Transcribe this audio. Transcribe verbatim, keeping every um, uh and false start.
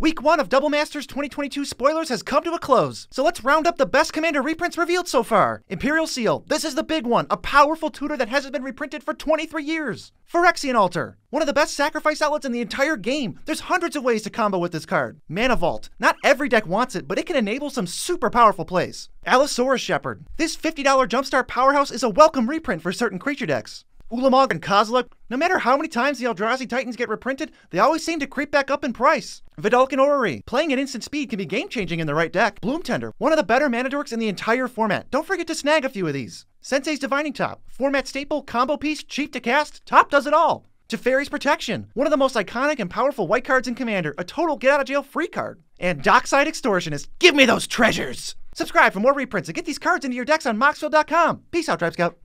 Week one of Double Masters twenty twenty-two spoilers has come to a close, so let's round up the best Commander reprints revealed so far. Imperial Seal, this is the big one, a powerful tutor that hasn't been reprinted for twenty-three years. Phyrexian Altar, one of the best sacrifice outlets in the entire game. There's hundreds of ways to combo with this card. Mana Vault, not every deck wants it, but it can enable some super powerful plays. Allosaurus Shepherd, this fifty dollar Jumpstart powerhouse is a welcome reprint for certain creature decks. Ulamog and Kozilek, no matter how many times the Eldrazi Titans get reprinted, they always seem to creep back up in price. Vedalken Orrery, playing at instant speed can be game-changing in the right deck. Bloom Tender, one of the better mana dorks in the entire format. Don't forget to snag a few of these. Sensei's Divining Top, format staple, combo piece, cheap to cast, top does it all. Teferi's Protection, one of the most iconic and powerful white cards in Commander, a total get-out-of-jail-free card. And Dockside Extortionist, give me those treasures! Subscribe for more reprints and get these cards into your decks on Moxfield dot com. Peace out, Tribe Scout.